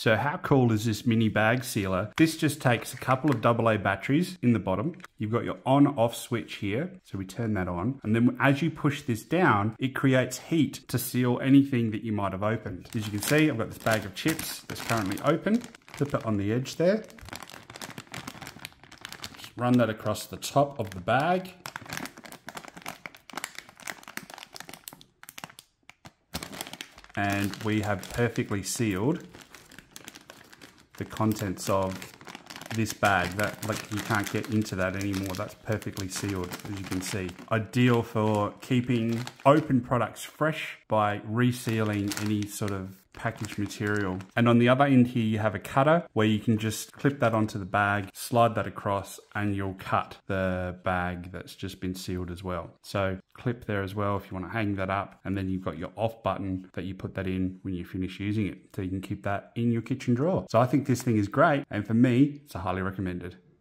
So how cool is this mini bag sealer? This just takes a couple of AA batteries in the bottom. You've got your on-off switch here. So we turn that on. And then as you push this down, it creates heat to seal anything that you might have opened. As you can see, I've got this bag of chips that's currently open. Flip it on the edge there. Just run that across the top of the bag. And we have perfectly sealed the contents of this bag. That, like, you can't get into that anymore. That's perfectly sealed, as you can see. Ideal for keeping open products fresh by resealing any sort of packaged material. And on the other end here, you have a cutter where you can just clip that onto the bag, slide that across, and you'll cut the bag that's just been sealed as well. So clip there as well if you want to hang that up, and then you've got your off button that you put that in when you finish using it, so you can keep that in your kitchen drawer. So I think this thing is great, and for me, it's highly recommended.